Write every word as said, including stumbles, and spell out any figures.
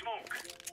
smoke.